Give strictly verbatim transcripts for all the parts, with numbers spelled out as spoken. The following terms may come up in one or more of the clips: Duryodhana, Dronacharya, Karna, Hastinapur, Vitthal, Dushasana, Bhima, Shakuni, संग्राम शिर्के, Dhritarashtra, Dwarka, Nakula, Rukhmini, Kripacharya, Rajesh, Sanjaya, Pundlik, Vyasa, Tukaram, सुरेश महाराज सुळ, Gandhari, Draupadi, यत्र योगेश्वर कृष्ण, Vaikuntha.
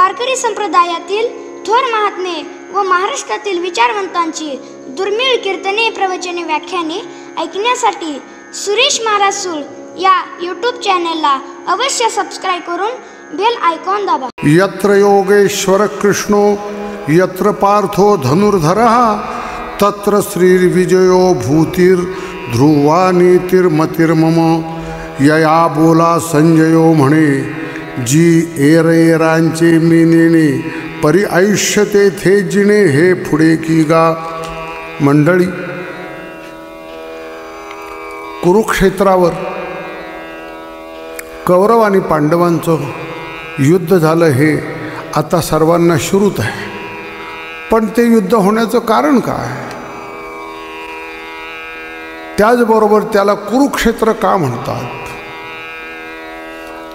वारकरी संप्रदायातील थोर महात्मे व महाराष्ट्रातील विचारवंतांची दुर्मिळ कीर्तने, प्रवचने, व्याख्याने ऐकण्यासाठी सुरेश महाराज सुळ या यूट्यूब चॅनलला अवश्य सबस्क्राइब करून बेल आयकॉन दाबा। यत्र योगेश्वर कृष्णो यत्र पार्थो धनुर्धरः तत्र श्रीर्विजयो भूतिर ध्रुवा नीतिर्मतिर्मम। यया बोला संजयो म्हणे जी एरेरांचे मिनिने परी आयुष्य तेथे जिणे हे पुढे की गा। मंडळी, कुरुक्षेत्रावर कौरव आणि पांडवांचं युद्ध झालं हे आता सर्वांना श्रुत आहे, पण ते युद्ध होण्याचं कारण काय, त्याचबरोबर त्याला कुरुक्षेत्र का म्हणतात,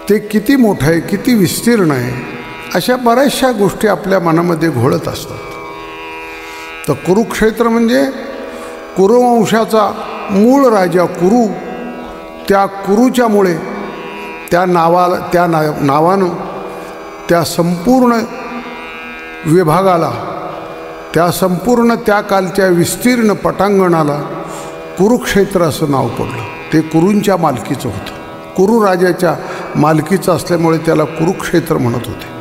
ते किती मोठं आहे, किती विस्तीर्ण आहे, अशा बऱ्याचशा गोष्टी आपल्या मनामध्ये घोळत असतात. तर कुरुक्षेत्र म्हणजे कुरुवंशाचा मूळ राजा कुरु, त्या कुरूच्यामुळे त्या नावाला त्या ना नावानं त्या संपूर्ण विभागाला, त्या संपूर्ण त्या कालच्या विस्तीर्ण पटांगणाला कुरुक्षेत्र असं नाव पडलं. ते कुरूंच्या मालकीचं होतं, कुरु राजाच्या मालकीचं असल्यामुळे त्याला कुरुक्षेत्र म्हणत होते.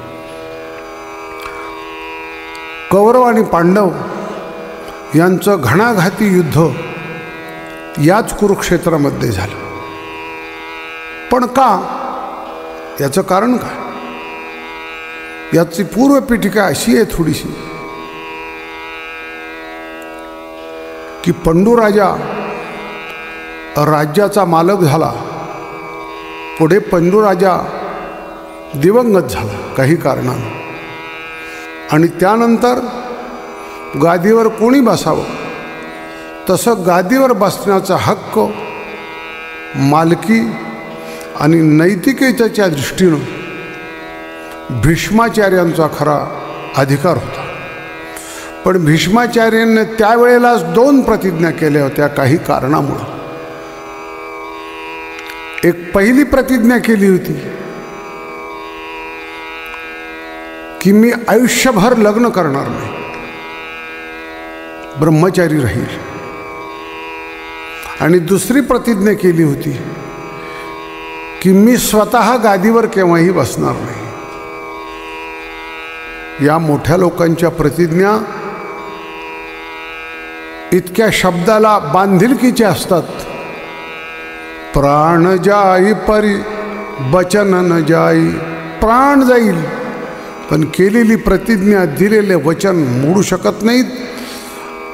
कौरव आणि पांडव यांचं घणाघाती युद्ध याच कुरुक्षेत्रामध्ये झालं, पण का, याचं कारण काय, याची पूर्वपीठिका अशी आहे थोडीशी की पंडू राजा राज्याचा मालक झाला, पुढे पंडू राजा दिवंगत झाला काही कारणानं, आणि त्यानंतर गादीवर कोणी बसावं, तसं गादीवर बसण्याचा हक्क, मालकी आणि नैतिकतेच्या दृष्टीनं भीष्माचार्यांचा खरा अधिकार होता. पण भीष्माचार्यांनी त्यावेळेलाच दोन प्रतिज्ञा केल्या होत्या काही कारणामुळं. एक पहिली प्रतिज्ञा केली होती की मी आयुष्यभर लग्न करणार नाही, ब्रह्मचारी राहील, आणि दुसरी प्रतिज्ञा केली होती की मी स्वतः गादीवर केव्हाही बसणार नाही. या मोठ्या लोकांच्या प्रतिज्ञा इतक्या शब्दाला बांधिलकीचे असतात. प्राण जाई परी वचन न जाई, प्राण जाईल पण केलेली प्रतिज्ञा, दिलेले वचन मोडू शकत नाहीत,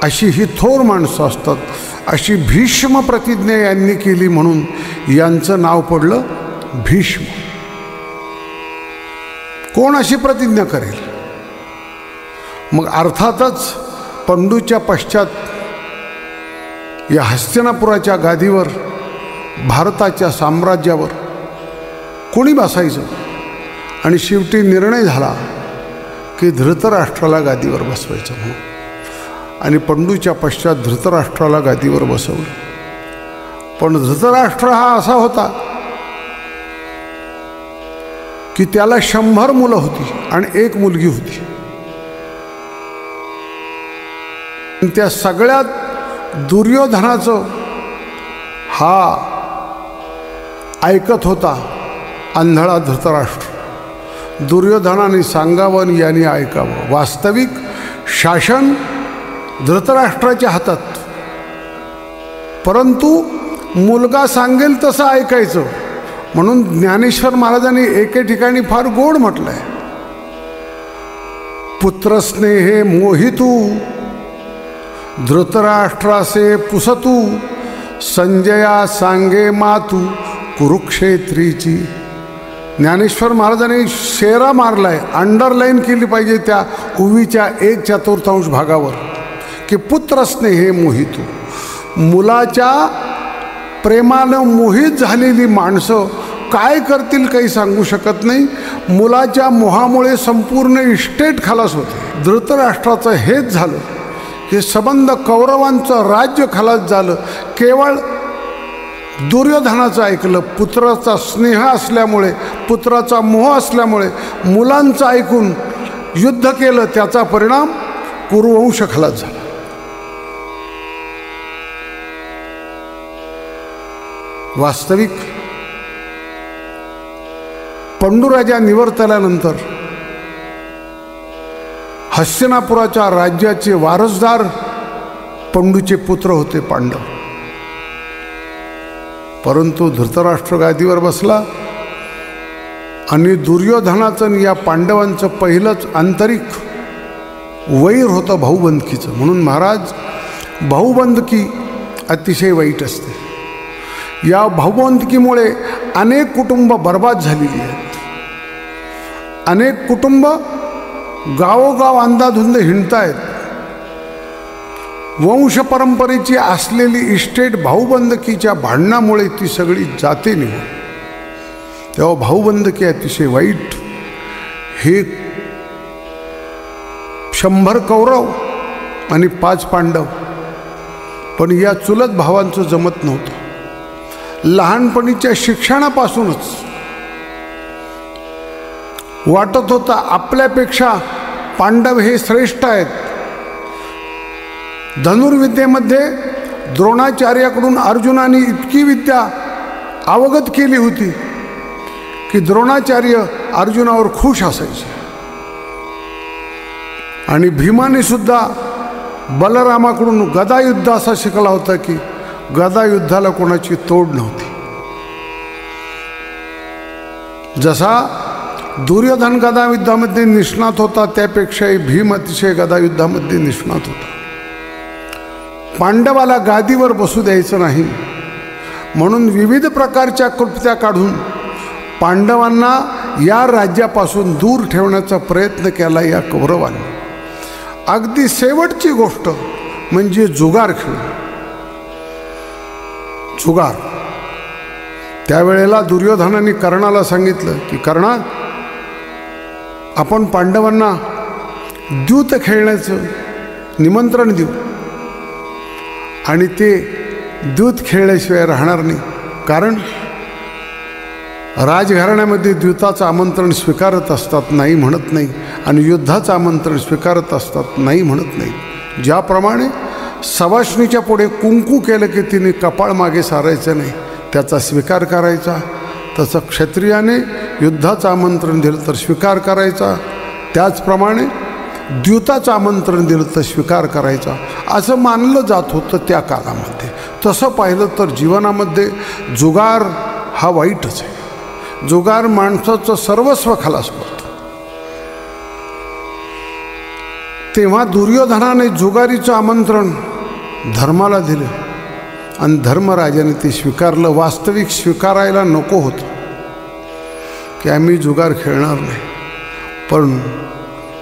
अशी ही थोर माणसं असतात. अशी भीष्म प्रतिज्ञा यांनी केली, म्हणून यांचं नाव पडलं भीष्म. कोण अशी प्रतिज्ञा करेल? मग अर्थातच पंडूच्या पश्चात या हस्तिनापुराच्या गादीवर, भारताच्या साम्राज्यावर कोणी बसायचं, आणि शेवटी निर्णय झाला की धृतराष्ट्राला गादीवर बसवायचं म्हणून, आणि पंडूच्या पश्चात धृतराष्ट्राला गादीवर बसवलं. पण धृतराष्ट्र हा असा होता की त्याला शंभर मुलं होती आणि एक मुलगी होती. त्या सगळ्यात दुर्योधनाचं हा ऐकत होता आंधळा धृतराष्ट्र. दुर्योधनाने सांगावं, याने ऐकावं. वास्तविक शासन धृतराष्ट्राच्या हातात, परंतु मुलगा सांगेल तसं ऐकायचं. म्हणून ज्ञानेश्वर महाराजांनी एके ठिकाणी फार गोड म्हटलं आहे, पुत्रस्नेहे मोहितू धृतराष्ट्रासे पुसतू संजया सांगे मातू कुरुक्षेत्रीची. ज्ञानेश्वर महाराजांनी शेरा मारलाय, अंडरलाईन केली पाहिजे त्या उवीच्या एक चतुर्थांश भागावर, की पुत्रस्नेहे मोहितू, मुलाच्या प्रेमानं मोहित झालेली माणसं काय करतील काही सांगू शकत नाही. मुलाच्या मोहामुळे संपूर्ण इस्टेट खलास होते. धृतराष्ट्राचं हेच झालं, हे संबंध, कौरवांचं राज्य खलास झालं. केवळ दुर्योधनाचं ऐकलं, पुत्राचा स्नेह असल्यामुळे, पुत्राचा मोह असल्यामुळे मुलांचं ऐकून युद्ध केलं, त्याचा परिणाम कुरुवंशकला झाला। वास्तविक पंडुराजा निवर्तल्यानंतर हस्तिनापुराच्या राज्याचे वारसदार पंडूचे पुत्र होते पांडव, परंतु धृतराष्ट्र गादीवर बसला आणि दुर्योधनाचं या पांडवांचं पहिलंच आंतरिक वैर होतं भाऊबंदकीचं। म्हणून महाराज, भाऊबंदकी अतिशय वाईट असते। या भाऊबंदकीमुळे अनेक कुटुंब बर्बाद झालेली आहेत, अनेक कुटुंब गावोगाव अंधाधुंद हिंडतायत। वंश परंपरेची असलेली इस्टेट भाऊबंदकीच्या भांडणामुळे ती सगळी जाते निघून। तेव्हा भाऊबंदकी अतिशय वाईट। हे शंभर कौरव आणि पाच पांडव, पण या चुलत भावांचं जमत नव्हतं। लहानपणीच्या शिक्षणापासूनच वाटत होता आपल्यापेक्षा पांडव हे श्रेष्ठ आहेत। धनुर्विद्येमध्ये द्रोणाचार्याकडून अर्जुनाने इतकी विद्या अवगत केली होती की द्रोणाचार्य अर्जुनावर खुश असायचे, आणि भीमाने सुद्धा बलरामाकडून गदायुद्ध असा शिकला होता की गदायुद्धाला कोणाची तोड नव्हती। जसा दुर्योधन गदायुद्धामध्ये निष्णात होता, त्यापेक्षाही भीम अतिशय गदायुद्धामध्ये निष्णात होता। पांडवाला गादीवर बसू द्यायचं नाही म्हणून विविध प्रकारच्या कृत्या काढून पांडवांना या राज्यापासून दूर ठेवण्याचा प्रयत्न केला या कौरवांनी। अगदी शेवटची गोष्ट म्हणजे जुगार खेळ, जुगार। त्यावेळेला दुर्योधनाने कर्णाला सांगितलं की कर्णा, आपण पांडवांना द्यूत खेळण्याचं निमंत्रण देऊ आणि ते द्यूत खेळल्याशिवाय राहणार नाही, कारण राजघराण्यामध्ये द्यूताचं आमंत्रण स्वीकारत असतात नाही म्हणत नाही, आणि युद्धाचं आमंत्रण स्वीकारत असतात नाही म्हणत नाही। ज्याप्रमाणे सवाष्णीच्या पुढे कुंकू केलं की तिने कपाळ मागे सारायचं नाही, त्याचा स्वीकार करायचा, तसं क्षत्रियाने युद्धाचं आमंत्रण दिलं तर स्वीकार करायचा, त्याचप्रमाणे द्यूताचं आमंत्रण दिलं तर स्वीकार करायचा, असं मानलं जात होतं त्या काळामध्ये। तसं पाहिलं तर जीवनामध्ये जुगार हा वाईटच आहे। जुगार माणसाचं सर्वस्व खलास करतो। तेव्हा दुर्योधनाने जुगारीचं आमंत्रण धर्माला दिलं आणि धर्मराजाने ते स्वीकारलं। वास्तविक स्वीकारायला नको होतं की आम्ही जुगार खेळणार नाही, पण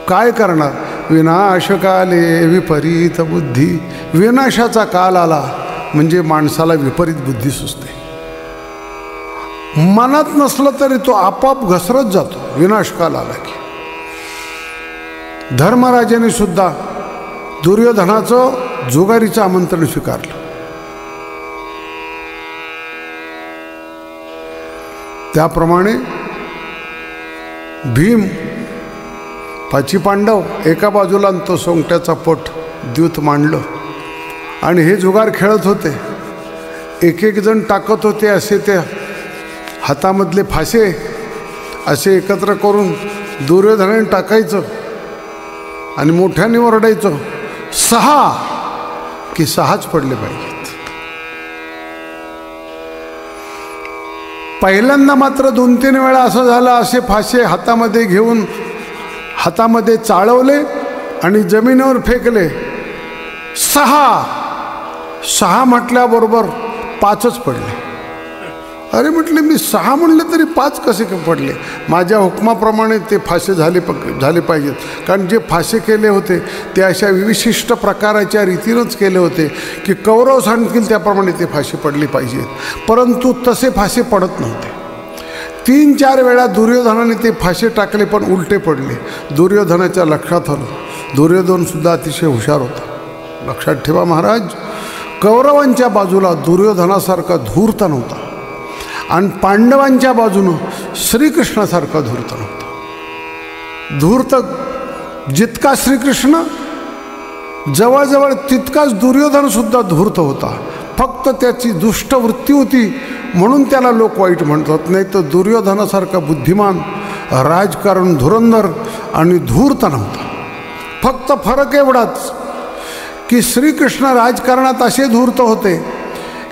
काय करणार, विनाशकाले विपरीत बुद्धी, विनाशाचा काल आला म्हणजे माणसाला विपरीत बुद्धी सुचते। मनात नसलं तरी तो आपाप घसरत जातो विनाश काल आला की। धर्मराजाने सुद्धा दुर्योधनाचं जुगारीचं आमंत्रण स्वीकारलं। त्याप्रमाणे भीम पाची पांडव एका बाजूला तो सोंगट्याचा पट द्यूत मांडलं, आणि हे जुगार खेळत होते। एक एक जण टाकत होते असे ते हातामधले फासे असे एकत्र करून दुर्योधनाने टाकायचं आणि मोठ्याने ओरडायचं, सहा की सहाच पडले पाहिजेत। पहिल्यांदा मात्र दोन तीन वेळा असं झालं, असे फासे हातामध्ये घेऊन हातामध्ये चाळवले आणि जमिनीवर फेकले, सहा सहा म्हटल्याबरोबर पाचच पडले। अरे म्हटले, मी सहा म्हणलं तरी पाच कसे पडले? माझ्या हुकमाप्रमाणे ते फासे झाले प झाले पाहिजेत, कारण जे फासे केले होते ते अशा विशिष्ट प्रकाराच्या रीतीनंच केले होते की कौरव सांगतील त्याप्रमाणे ते फासे पडले पाहिजेत, परंतु तसे फासे पडत नव्हते। तीन चार वेळा दुर्योधनाने ते फासे टाकले पण उलटे पडले। दुर्योधनाच्या लक्षात आलं, दुर्योधनसुद्धा अतिशय हुशार होता। लक्षात ठेवा महाराज, कौरवांच्या बाजूला दुर्योधनासारखा धूर्त नव्हता आणि पांडवांच्या बाजूने श्रीकृष्णासारखा धूर्त नव्हता. धूर्त जितका श्रीकृष्ण जवळजवळ तितकाच दुर्योधनसुद्धा धूर्त होता, फक्त त्याची दुष्टवृत्ती होती म्हणून त्याला लोक वाईट म्हणतात, नाही तर दुर्योधनासारखा बुद्धिमान राजकारण धुरंधर आणि धूर्त नव्हता. फक्त फरक एवढाच की श्रीकृष्ण राजकारणात असे धूर्त होते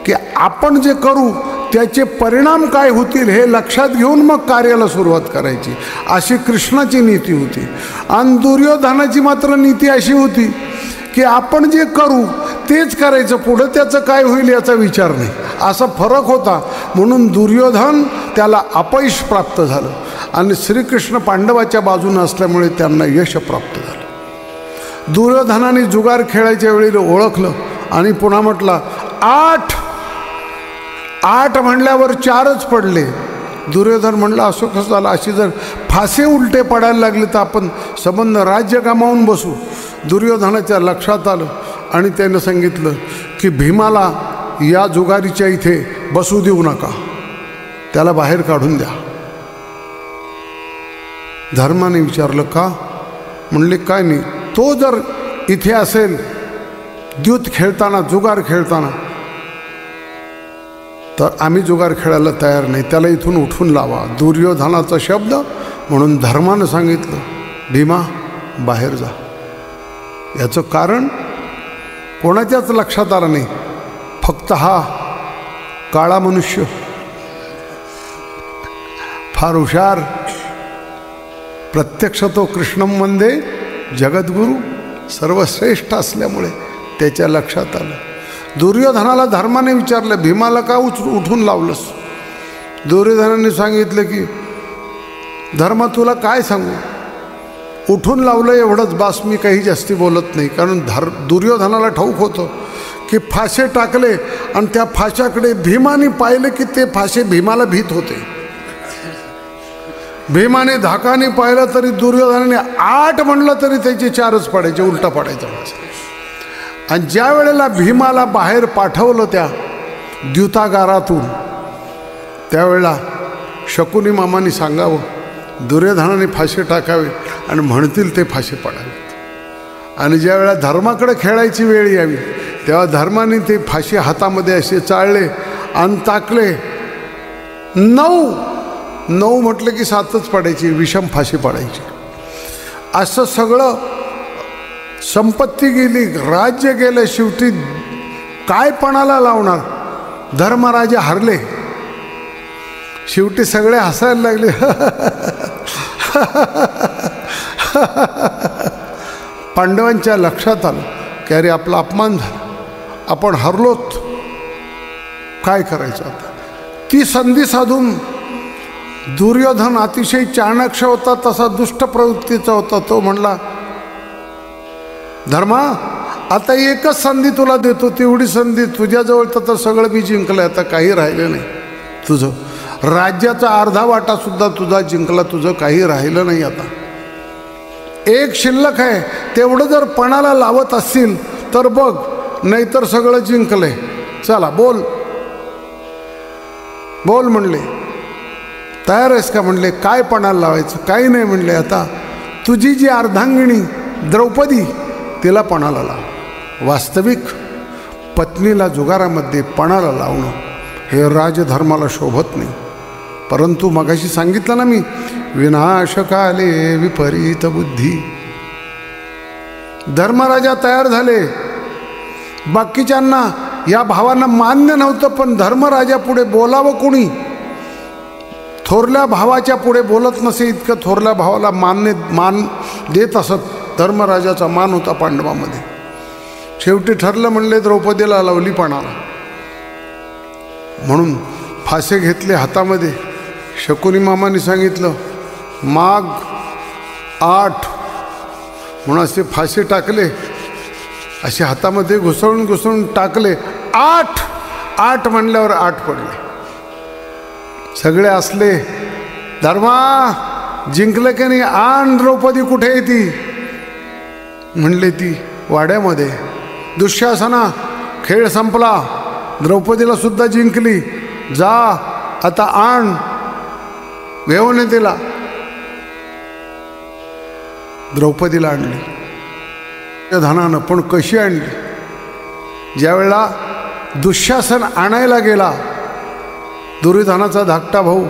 की आपण जे करू त्याचे परिणाम काय होतील हे लक्षात घेऊन मग कार्याला सुरुवात करायची, अशी कृष्णाची नीती होती. आणि दुर्योधनाची मात्र नीती अशी होती की आपण जे करू तेच करायचं, पुढं त्याचं काय होईल याचा विचार नाही, असा फरक होता. म्हणून दुर्योधन त्याला अपयश प्राप्त झालं आणि श्रीकृष्ण पांडवाच्या बाजूने असल्यामुळे त्यांना यश प्राप्त झालं. दुर्योधनाने जुगार खेळायच्या वेळी ओळखलं आणि पुन्हा म्हटला आठ आठ म्हणल्यावर चारच पडले. दुर्योधन म्हणला असं कसं झालं, अशी जर फासे उलटे पडायला लागले तर आपण संबंध राज्य गमावून बसू. दुर्योधनाच्या लक्षात आलं आणि त्याने सांगितलं की भीमाला या जुगारीच्या इथे बसू देऊ नका, त्याला बाहेर काढून द्या. धर्माने विचारलं का, म्हणले काय नाही, तो जर इथे असेल द्यूत खेळताना जुगार खेळताना तर आम्ही जुगार खेळायला तयार नाही, त्याला इथून उठून लावा. दुर्योधनाचा शब्द म्हणून धर्मानं सांगितलं भीमा बाहेर जा. याचं कारण कोणाच्याच लक्षात आलं नाही, फक्त हा काळा मनुष्य फार हुशार. प्रत्यक्ष तो कृष्णम वंदे जगद्गुरू सर्वश्रेष्ठ असल्यामुळे त्याच्या लक्षात आलं. दुर्योधनाला धर्माने विचारलं भीमाला का उच उठून लावलंस. दुर्योधनाने सांगितलं की धर्म तुला काय सांगू, उठून लावलं एवढंच बास, मी काही जास्ती बोलत नाही. कारण धर दुर्योधनाला ठाऊक होतं की फासे टाकले आणि त्या फाशाकडे भीमाने पाहिलं की ते फासे भीमाला भीत होते. भीमाने धाकाने पाहिलं तरी दुर्योधनाने आठ म्हणलं तरी त्याचे चारच पाडायचे, उलटा पाडायचा. आणि ज्या वेळेला भीमाला बाहेर पाठवलं त्या द्युतागारातून त्यावेळेला शकुनी मामाने सांगावं दुर्योधनाने फासे टाकावे आणि म्हणतील ते फासे पाडावेत. आणि ज्या वेळेला धर्माकडे खेळायची वेळ यावी तेव्हा धर्माने ते फाशी हातामध्ये असे चाळले आणि टाकले. नऊ नऊ म्हटलं की सातच पाडायची, विषम फाशी पाडायची. असं सगळं संपत्ती गेली, राज्य गेलं, शेवटी काय पणाला लावणार. धर्मराजे हरले, शेवटी सगळे हसायला लागले पांडवांच्या लक्षात आलं की अरे आपला अपमान झाला, आपण हरलोत, काय करायचं आता. ती संधी साधून दुर्योधन अतिशय चाणाक्ष होता, तसा दुष्ट प्रवृत्तीचा होता. तो म्हणला धर्मा आता एकच संधी तुला देतो, तेवढी संधी तुझ्याजवळ तर सगळं मी जिंकलं, आता काही राहिलं नाही तुझं, राज्याचा अर्धा वाटासुद्धा तुझा जिंकला, तुझं काही राहिलं नाही आता, एक शिल्लक आहे तेवढं जर पणाला लावत असतील तर बघ, नाहीतर सगळं जिंकलंय, चला बोल बोल. म्हणले तयार आहेस का, म्हणले काय पणाला लावायचं. काही नाही म्हणले, आता तुझी जी अर्धांगिणी द्रौपदी तिला पणाला लाव. वास्तविक पत्नीला जुगारामध्ये पणाला लावणं हे राजधर्माला शोभत नाही. परंतु मगाशी सांगितलं ना मी, विनाशकाले विपरीत बुद्धी. धर्मराजा तयार झाले, बाकीच्यांना या भावांना मान्य नव्हतं, पण धर्मराजा पुढे बोलावं कोणी, थोरल्या भावाच्या पुढे बोलत नसे इतकं थोरल्या भावाला मान्य मान देत असत. धर्मराजाचा मान होता पांडवामध्ये. शेवटी ठरलं म्हणले द्रौपदीला लावली पणाला, म्हणून फासे घेतले हातामध्ये. शकुनी मामाने सांगितलं माग आठ म्हणून असे फासे टाकले, असे हातामध्ये घुसळून घुसळून टाकले. आठ आठ म्हणल्यावर आठ पडले. सगळे असले धर्मा जिंकलं की नाही, आण द्रौपदी कुठे येते. म्हणले ती वाड्यामध्ये. दुःशासना खेळ संपला, द्रौपदीला सुद्धा जिंकली. जा आता आण, घेऊन तिला. द्रौपदीला आणली दुर्योधनानं, पण कशी आणली? ज्यावेळेला दुःशासन आणायला गेला दुर्योधनाचा धाकटा भाऊ,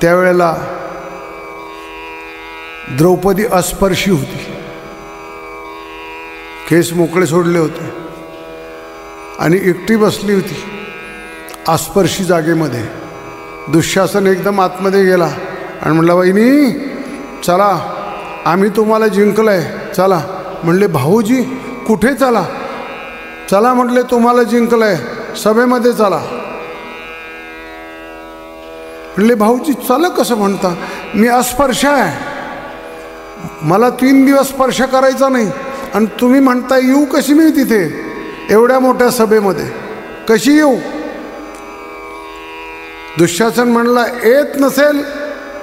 त्यावेळेला द्रौपदी अस्पर्शी होती, केस मोकळे सोडले होते आणि एकटी बसली होती अस्पर्शी जागेमध्ये. दुःशासन एकदम आतमध्ये गेला आणि म्हटला, वहिनी चला, आम्ही तुम्हाला जिंकलं आहे, चला. म्हणले, भाऊजी कुठे? चला चला म्हटले, तुम्हाला जिंकलं आहे, सभेमध्ये चला. म्हणले, भाऊजी चला कसं म्हणता, मी अस्पर्श आहे, मला तीन दिवस स्पर्श करायचा नाही आणि तुम्ही म्हणता येऊ कशी मी तिथे एवढ्या मोठ्या सभेमध्ये, कशी येऊ? दुःशासन म्हणला, येत नसेल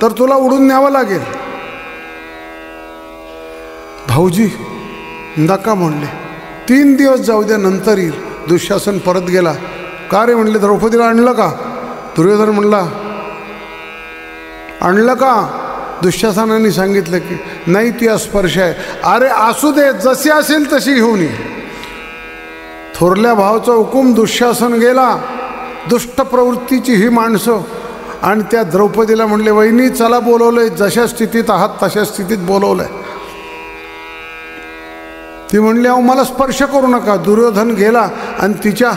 तर तुला उडून न्यावं लागेल. भाऊजी नका म्हणले, तीन दिवस जाऊ द्या, नंतर येईल. दुःशासन परत गेला. का रे म्हणले, द्रौपदीला आणलं का? दुर्योधन म्हणला, आणलं का? दुःशासनाने सांगितलं की नाही, ती अस्पर्श आहे. अरे असू दे, जशी असेल तशी घेऊन ये. थोरल्या भावाचा हुकूम, दुःशासन गेला. दुष्ट प्रवृत्तीची ही माणसं. आणि त्या द्रौपदीला म्हणले, वहिनी चला, बोलवलंय, जशा स्थितीत आहात तशा स्थितीत बोलवलंय. ती म्हणली, अहो मला स्पर्श करू नका. दुर्योधन गेला आणि तिच्या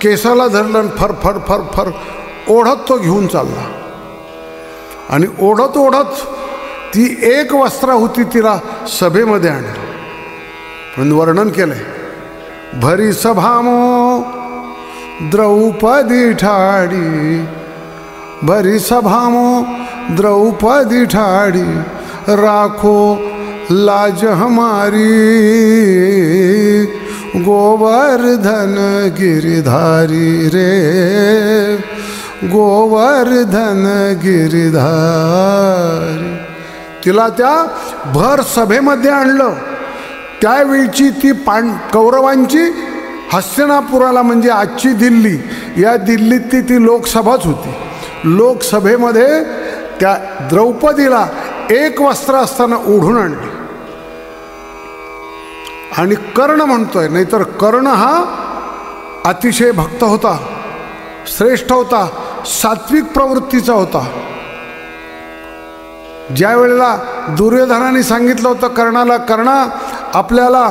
केसाला धरलं आणि फर फर फर फर ओढत तो घेऊन चालला. आणि ओढत ओढत ती एक वस्त्र होती, तिला सभेमध्ये आणली. म्हणून वर्णन केलंय, भरी सभामो द्रौपदी ठाडी, भरी सभामो द्रौपदी ठाडी, राखो लाज हमारी, गोवर्धन गिरिधारी रे, गोवर्धन गिरिधारी. तिला त्या भर सभेमध्ये आणलं. त्यावेळची ती पां कौरवांची हस्तिनापुराला, म्हणजे आजची दिल्ली, या दिल्लीतली ती लोकसभाच होती. लोकसभेमध्ये त्या द्रौपदीला एक वस्त्र असताना ओढून आणली. आणि कर्ण म्हणतोय, नाहीतर कर्ण हा अतिशय भक्त होता, श्रेष्ठ होता, सात्विक प्रवृत्तीचा होता. ज्या वेळेला दुर्योधनाने सांगितलं होतं कर्णाला, कर्णा आपल्याला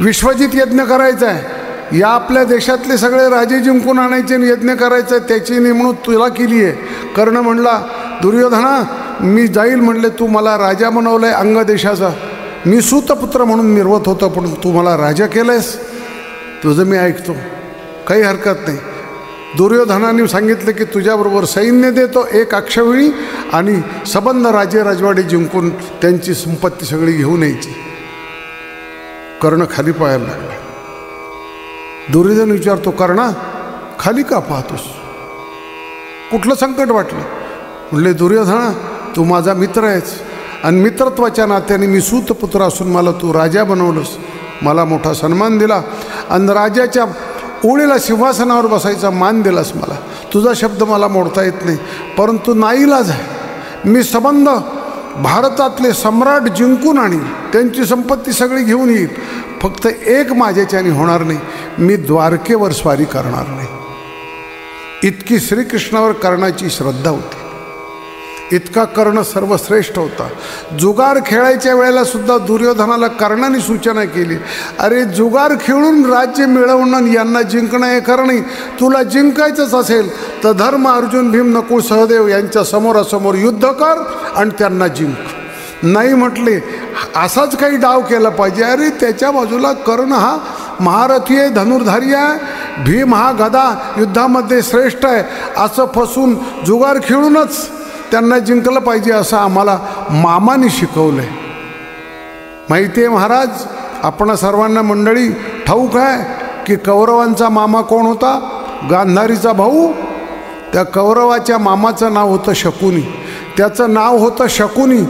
विश्वजित यज्ञ करायचा आहे, या आपल्या देशातले सगळे राजे जिंकून आणायचे यज्ञ करायचं आहे, त्याची नेमणूक तुला केली आहे. कर्ण म्हणला, दुर्योधना मी जाईल. म्हणले, तू मला राजा बनवलं आहे अंगदेशाचा, मी सूतपुत्र म्हणून निर्वत होतो, पण तू मला राजा केलं आहेस, तुझं मी ऐकतो, काही हरकत नाही. दुर्योधनाने सांगितलं की तुझ्याबरोबर सैन्य देतो एक अक्षवेळी, आणि सबंध राजे राजवाडे जिंकून त्यांची संपत्ती सगळी घेऊन यायची. कर्ण खाली पाहायला लागला. दुर्योधन विचारतो, कर्णा खाली का पाहतोस, कुठलं संकट वाटलं? म्हणले, दुर्योधना तू माझा मित्र आहेस आणि मित्रत्वाच्या नात्याने मी सूतपुत्र असून मला तू राजा बनवलंस, मला मोठा सन्मान दिला आणि राजाच्या ओळीला सिंहासनावर बसायचा मान दिलास, मला तुझा शब्द मला मोडता येत नाही, परंतु नाईलाज आहे, मी सबंध भारतातले सम्राट जिंकून आणीन, त्यांची संपत्ती सगळी घेऊन येईल, फक्त एक माझ्याच्याने होणार नाही, मी द्वारकेवर स्वारी करणार नाही. इतकी श्रीकृष्णावर कर्णाची श्रद्धा होती, इतका कर्ण सर्वश्रेष्ठ होता. जुगार खेळायच्या वेळेला सुद्धा दुर्योधनाला कर्णाने सूचना केली, अरे जुगार खेळून राज्य मिळवणं, यांना जिंकणं हे खरं नाही, तुला जिंकायचंच असेल तर धर्म, अर्जुन, भीम, नकुल, सहदेव यांच्या समोरासमोर युद्ध कर आणि त्यांना जिंक. नाही म्हटले, असाच काही डाव केला पाहिजे. अरे त्याच्या बाजूला कर्ण हा महारथी आहे, धनुर्धारी आहे, भीम हा गदा युद्धामध्ये श्रेष्ठ आहे, असं फसून जुगार खेळूनच त्यांना जिंकलं पाहिजे, असं आम्हाला मामाने शिकवलं आहे. माहिती आहे महाराज, आपण सर्वांना मंडळी ठाऊक आहे की कौरवांचा मामा कोण होता? गांधारीचा भाऊ. त्या कौरवाच्या मामाचं नाव होतं शकुनी, त्याचं नाव होतं शकुनी,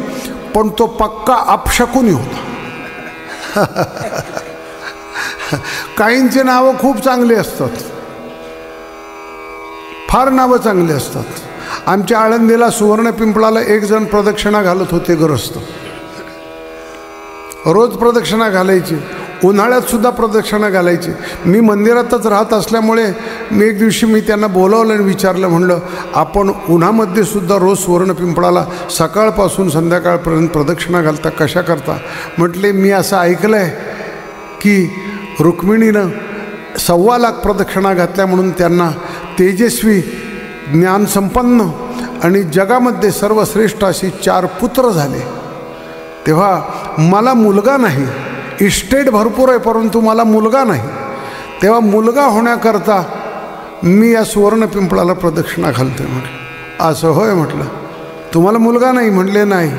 पण तो पक्का अपशकुनी होता. काहींचे नावं खूप चांगली असतात, फार नावं चांगली असतात। आमच्या आळंदीला सुवर्ण पिंपळाला एक जण प्रदक्षिणा घालत होते गृहस्थ, रोज प्रदक्षिणा घालायची, उन्हाळ्यात सुद्धा प्रदक्षिणा घालायची। मी मंदिरातच राहत असल्यामुळे मी एक दिवशी मी त्यांना बोलावलं आणि विचारलं, म्हणलं आपण उन्हामध्ये सुद्धा रोज सुवर्ण पिंपळाला सकाळपासून संध्याकाळपर्यंत प्रदक्षिणा घालता कशा करता? म्हटले मी असं ऐकलं आहे की रुक्मिणीनं सव्वा लाख प्रदक्षिणा घातल्या म्हणून त्यांना तेजस्वी, ज्ञानसंपन्न आणि जगामध्ये सर्वश्रेष्ठ अशी चार पुत्र झाले। तेव्हा मला मुलगा नाही, इस्टेट भरपूर आहे परंतु मला मुलगा नाही, तेव्हा मुलगा होण्याकरता मी या सुवर्ण पिंपळाला प्रदक्षिणा घालते। म्हटलं असं होय, म्हटलं तुम्हाला मुलगा नाही? म्हणले नाही.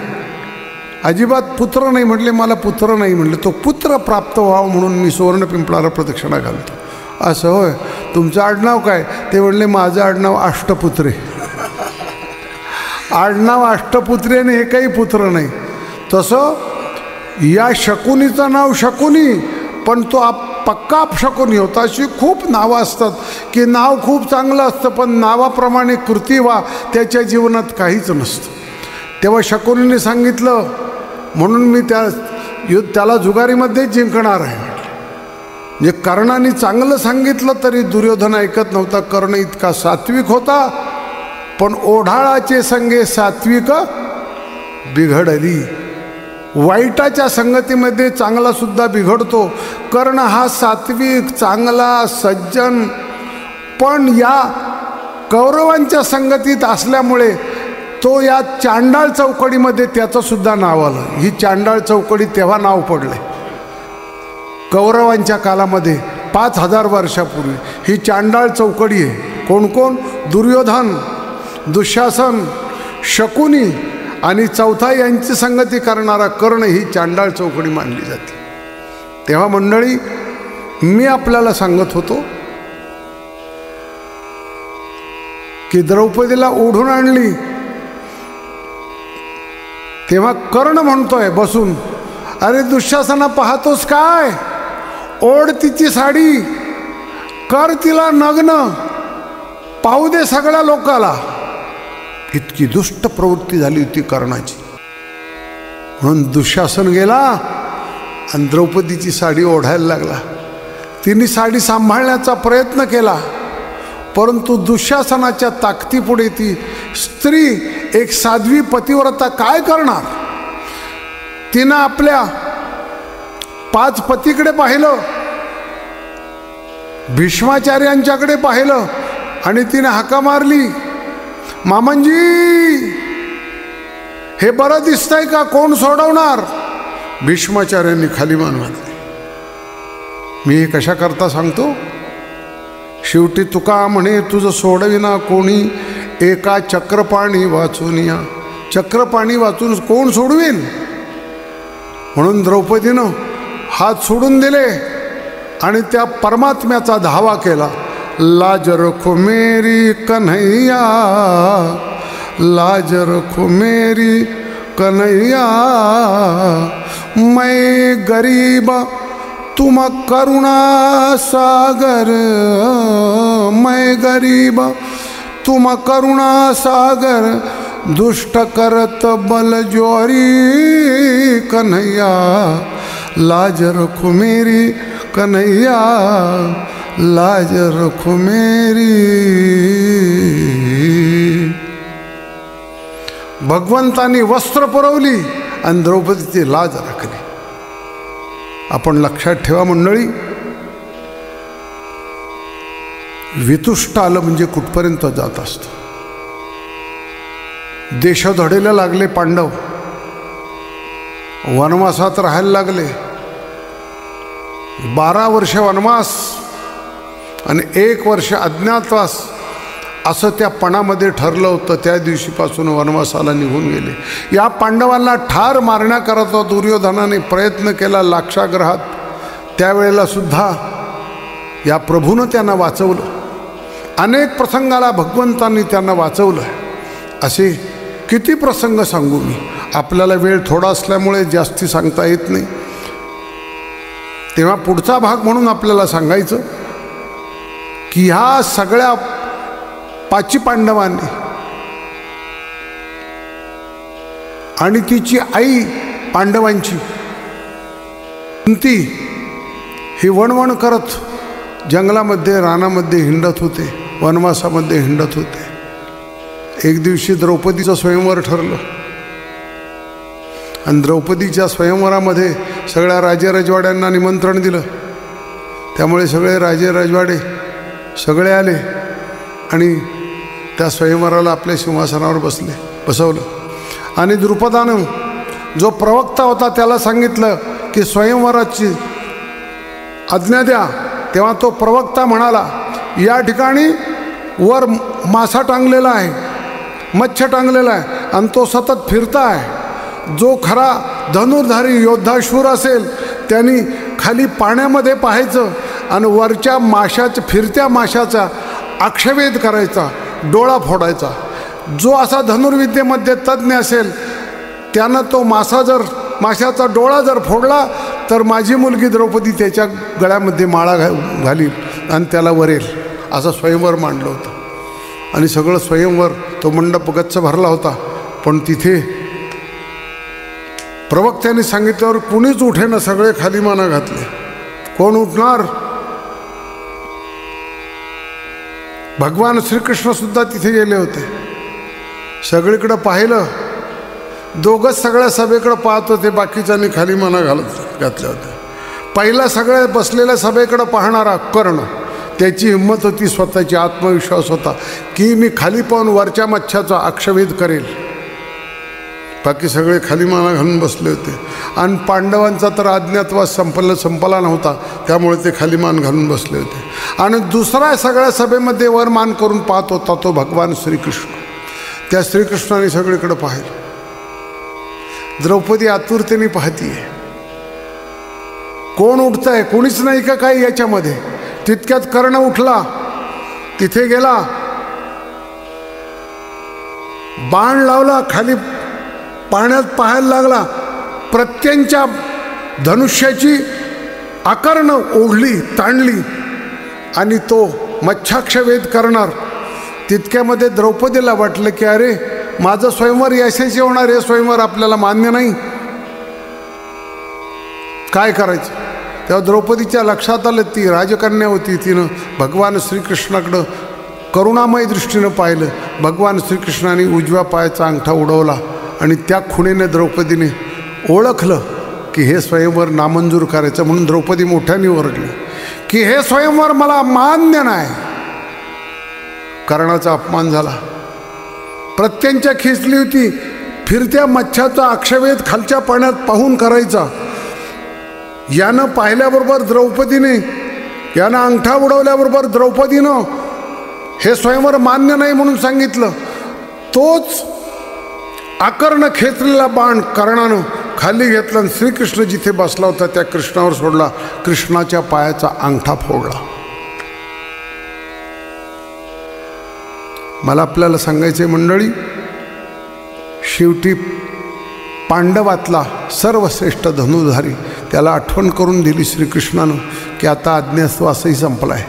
अजिबात पुत्र नाही? म्हटले मला पुत्र नाही. म्हटले तो पुत्र प्राप्त व्हावं म्हणून मी सुवर्ण पिंपळाला प्रदक्षिणा घालतो. असं होय, तुमचं आडनाव काय? ते म्हणले माझं आडनाव अष्टपुत्रे. आडनाव अष्टपुत्रेने हे काही पुत्र नाही. तसं या शकुनीचं नाव शकुनी, पण तो आप पक्का शकुनी होता। अशी खूप नावं असतात की नाव खूप चांगलं असतं पण नावाप्रमाणे कृती वा त्याच्या जीवनात काहीच नसतं। तेव्हा शकुनीने सांगितलं म्हणून मी त्या युद्ध त्याला जुगारीमध्ये जिंकणार आहे। म्हणजे कर्णाने चांगलं सांगितलं तरी दुर्योधन ऐकत नव्हता। कर्ण इतका सात्विक होता, पण ओढाळाचे संगे सात्विक बिघडली, वाईटाच्या संगतीमध्ये चांगलासुद्धा बिघडतो। कर्ण हा सात्विक, चांगला, सज्जन, पण या कौरवांच्या संगतीत असल्यामुळे तो या चांडाळ चौकडीमध्ये त्याचंसुद्धा नाव आलं। ही चांडाळ चौकडी तेव्हा नाव पडलं कौरवांच्या कालामध्ये, पाच हजार वर्षापूर्वी ही चांडाळ चौकडी आहे। कोण कोण? दुर्योधन, दुःशासन, शकुनी आणि चौथा यांची संगती करणारा कर्ण ही चांडाळ चौकडी मानली जाते। तेव्हा मंडळी मी आपल्याला सांगत होतो की द्रौपदीला ओढून आणली तेव्हा कर्ण म्हणतोय बसून, अरे दुःशासना पाहतोस काय? ओढ तिची साडी, कर तिला नग्न, पाहू दे सगळ्या लोकाला. इतकी दुष्ट प्रवृत्ती झाली होती कर्णाची, म्हणून दुःशासन गेला आणि द्रौपदीची साडी ओढायला लागला। तिने साडी सांभाळण्याचा प्रयत्न केला परंतु दुःशासनाच्या ताकदीपुढे ती स्त्री, एक साध्वी पतिव्रता काय करणार? तिनं आपल्या पाच पतीकडे पाहिलं, भीष्माचार्यांच्याकडे पाहिलं आणि तिने हाका मारली, मामनजी हे बरं दिसतंय का? कोण सोडवणार? भीष्माचार्यांनी खाली मान घातली। मी हे कशा करता सांगतो? शेवटी तुका म्हणे तुझं सोडविना कोणी, एका चक्रपाणी वाचून या. चक्रपाणी वाचून कोण सोडवेन? म्हणून द्रौपदीनं हात सोडून दिले आणि त्या परमात्म्याचा धावा केला। लाज रखो मेरी कन्हैया, लाज रखो मेरी कन्हैया, मैं गरीब तुम करुणा सागर, मैं गरीब तुम करुणा सागर, दुष्ट करत बल जोरी कन्हैया, लाज रखो मेरी कन्हैया, लाज रखो मेरी। भगवंतानी वस्त्र पुरवली आणि द्रौपदीची लाज राखली। आपण लक्षात ठेवा मंडळी, वितुष्ट आलं म्हणजे कुठपर्यंत जात असतं। देशधडीला लागले पांडव, वनवासात राहायला लागले, बारा वर्ष वनवास आणि एक वर्ष अज्ञातवास असं त्या पणामध्ये ठरलं होतं। त्या दिवशीपासून वनवासाला निघून गेले। या पांडवांना ठार मारण्याकरता दुर्योधनाने प्रयत्न केला लाक्षागृहात, त्यावेळेला सुद्धा या प्रभूनं त्यांना वाचवलं। अनेक प्रसंगाला भगवंतांनी त्यांना वाचवलं। असे किती प्रसंग सांगू मी, आपल्याला वेळ थोडा असल्यामुळे जास्ती सांगता येत नाही। तेव्हा पुढचा भाग म्हणून आपल्याला सांगायचं की ह्या सगळ्या पाची पांडवांनी आणि तिची आई पांडवांची कुंती ही वणवण करत जंगलामध्ये रानामध्ये हिंडत होते, वनवासामध्ये हिंडत होते. एक दिवशी द्रौपदीचं स्वयंवर ठरलं आणि द्रौपदीच्या स्वयंवरामध्ये सगळ्या राजेरजवाड्यांना निमंत्रण दिलं. त्यामुळे सगळे राजेरजवाडे सगळे आले आणि त्या स्वयंवराला आपल्या सिंहासनावर बसले बसवलं. आणि द्रुपदानं जो प्रवक्ता होता त्याला सांगितलं की स्वयंवराची आज्ञा द्या. तेव्हा तो प्रवक्ता म्हणाला, या ठिकाणी वर मासा टांगलेला आहे, मच्छ टांगलेला आहे आणि तो सतत फिरता आहे. जो खरा धनुर्धारी योद्धाशूर असेल त्यांनी खाली पाण्यामध्ये पाहायचं आणि वरच्या माशाच्या फिरत्या माशाचा अक्षवेध करायचा, डोळा फोडायचा. जो असा धनुर्विद्येमध्ये तज्ज्ञ असेल त्यानं तो मासा जर माशाचा डोळा जर फोडला तर माझी मुलगी द्रौपदी त्याच्या गळ्यामध्ये माळा घा घालील आणि त्याला वरेल, असं स्वयंवर मांडलं होतं. आणि सगळं स्वयंवर तो मंडप गच्च भरला होता. पण तिथे प्रवक्त्याने सांगितल्यावर कुणीच उठेना, सगळे खाली माना घातले. कोण उठणार? भगवान श्रीकृष्णसुद्धा तिथे गेले होते. सगळीकडं पाहिलं, दोघंच सगळ्या सभेकडं पाहत होते, बाकीच्यांनी खाली मना घालत घातल्या होत्या. पहिला सगळ्या बसलेल्या सभेकडं पाहणारा कर्ण, त्याची हिंमत होती, स्वतःची आत्मविश्वास होता की मी खाली पाहून वरच्या मच्छाचा अक्षवेध करेल. बाकी सगळे खाली मना घालून बसले होते. आणि पांडवांचा तर अज्ञातवास संपला संपला नव्हता, त्यामुळे ते खाली मान घालून बसले होते. आणि दुसरा सगळ्या सभेमध्ये वर मान करून पाहत होता तो भगवान श्रीकृष्ण. त्या श्रीकृष्णाने सगळीकडं पाहिलं. द्रौपदी आतुरतेने पाहतीये, कोण उठतंय, कोणीच नाही का काय याच्यामध्ये. तितक्यात कर्ण उठला, तिथे गेला, बाण लावला, खाली पाण्यात पाहायला लागला. प्रत्यंच्या धनुष्याची आकर्ण ओढली, ताणली आणि तो मच्छाक्षवेध करणार. तितक्यामध्ये द्रौपदीला वाटलं की अरे माझं स्वयंवर यशस्वी होणार, हे स्वयंवर आपल्याला मान्य नाही, काय करायचं. तेव्हा द्रौपदीच्या लक्षात आलं, ती राजकन्या होती, तिनं भगवान श्रीकृष्णाकडं करुणामय दृष्टीनं पाहिलं. भगवान श्रीकृष्णाने उजव्या पायाचा अंगठा उडवला आणि त्या खुणेने द्रौपदीने ओळखलं की हे स्वयंवर नामंजूर करायचं. म्हणून द्रौपदी मोठ्याने ओरडली की हे स्वयंवर मला मान्य नाही. कर्णाचा अपमान झाला. प्रत्यंच्या खेचली होती, फिरत्या मच्छाचा अक्षवेध खालच्या पाण्यात पाहून करायचा. यानं पाहिल्याबरोबर द्रौपदीने, यानं अंगठा उडवल्याबरोबर द्रौपदीनं हे स्वयंवर मान्य नाही म्हणून सांगितलं. तोच आकर्ण खेचलेला बाण कर्णानं खाली घेतला आणि श्रीकृष्ण जिथे बसला होता त्या कृष्णावर सोडला. कृष्णाच्या पायाचा अंगठा फोडला. मला आपल्याला सांगायचे मंडळी, शेवटी पांडवातला सर्वश्रेष्ठ धनुधारी त्याला आठवण करून दिली श्रीकृष्णानं की आता अज्ञातवासही संपला आहे,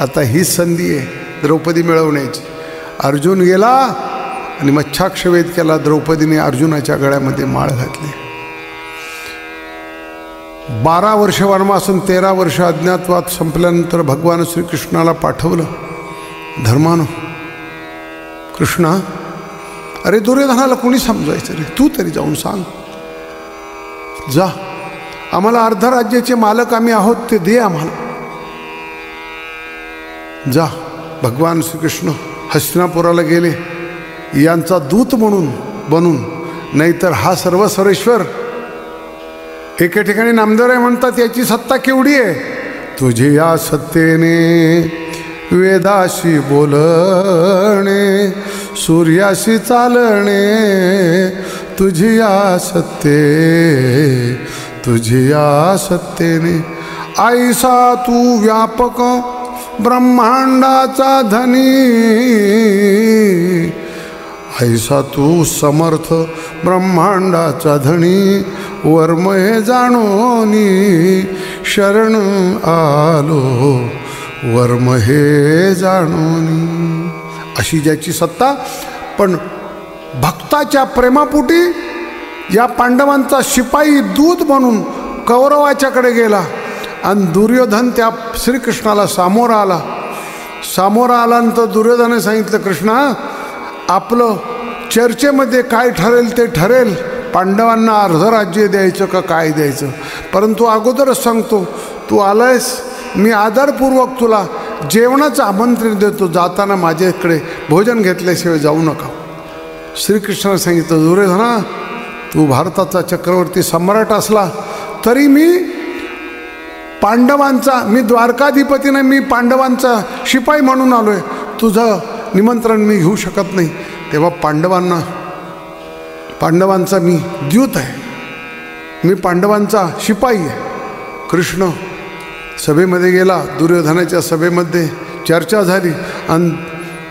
आता हीच संधी आहे द्रौपदी मिळवण्याची. अर्जुन गेला आणि मच्छाक्षवेध केला. द्रौपदीने अर्जुनाच्या गळ्यामध्ये माळ घातली. बारा वर्ष वनवासून तेरा वर्ष अज्ञातवास संपल्यानंतर भगवान श्रीकृष्णाला पाठवलं धर्मानं, कृष्णा अरे दुर्योधनाला कोणी समजायचं रे, तू तरी जाऊन सांग, जा आम्हाला अर्ध राज्याचे मालक आम्ही आहोत ते दे आम्हाला. जा भगवान श्रीकृष्ण हस्तिनापुराला गेले यांचा दूत म्हणून बनून. नाहीतर हा सर्व सर्वेश्वर एके ठिकाणी नामदेवराय म्हणतात याची सत्ता केवढी आहे. तुझे या सत्तेने वेदाशी बोलणे, सूर्याशी चालणे, तुझी या सत्ते तुझी या सत्तेने. आईसा तू व्यापक ब्रह्मांडाचा धनी, ऐसा तू समर्थ ब्रह्मांडाचा धनी वर्म हे जाणोनी शरण आलो वर्म हे जाणोनी। अशी ज्याची सत्ता पण भक्ताच्या प्रेमापोटी या पांडवांचा शिपाई दूत म्हणून कौरवाच्याकडे गेला आणि दुर्योधन त्या श्रीकृष्णाला सामोरा आला। सामोरा आल्यानंतर दुर्योधनाने सांगितलं, कृष्णा आपलं चर्चेमध्ये काय ठरेल ते ठरेल, पांडवांना अर्धराज्य द्यायचं का काय द्यायचं, परंतु अगोदरच सांगतो तू आलायस मी आदरपूर्वक तुला जेवणाचं आमंत्रण देतो, जाताना माझ्याकडे भोजन घेतल्याशिवाय जाऊ नका। श्रीकृष्णाने सांगितलं, दुर्योधना तू भारताचा चक्रवर्ती सम्राट असला तरी मी पांडवांचा मी द्वारकाधिपतीने मी पांडवांचा शिपाई म्हणून आलो आहे, तुझं निमंत्रण मी घेऊ शकत नाही, तेव्हा पांडवांना पांडवांचा मी द्यूत आहे, मी पांडवांचा शिपाई आहे। कृष्ण सभेमध्ये गेला, दुर्योधनाच्या सभेमध्ये चर्चा झाली आणि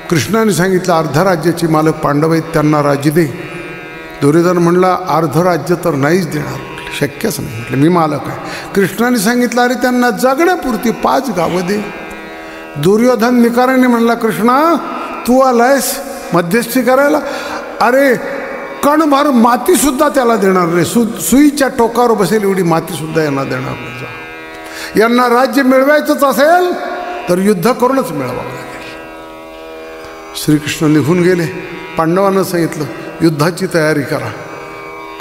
कृष्णाने सांगितलं अर्धराज्याची मालक पांडव आहेत त्यांना राज्य दे। दुर्योधन म्हणला अर्धराज्य तर नाहीच देणार, शक्यच नाही, म्हटलं मी मालक आहे। कृष्णाने सांगितलं अरे त्यांना जगण्यापुरती पाच गावं दे। दुर्योधन निकाराने म्हणला, कृष्णा तू आलायस मध्यस्थी करायला, अरे कणभर मातीसुद्धा त्याला देणार नाही, सु सुईच्या टोकावर बसेल एवढी मातीसुद्धा यांना देणार नाही। यांना राज्य मिळवायचंच असेल तर युद्ध करूनच मिळवावं लागेल। श्रीकृष्ण निघून गेले, पांडवांना सांगितलं युद्धाची तयारी करा।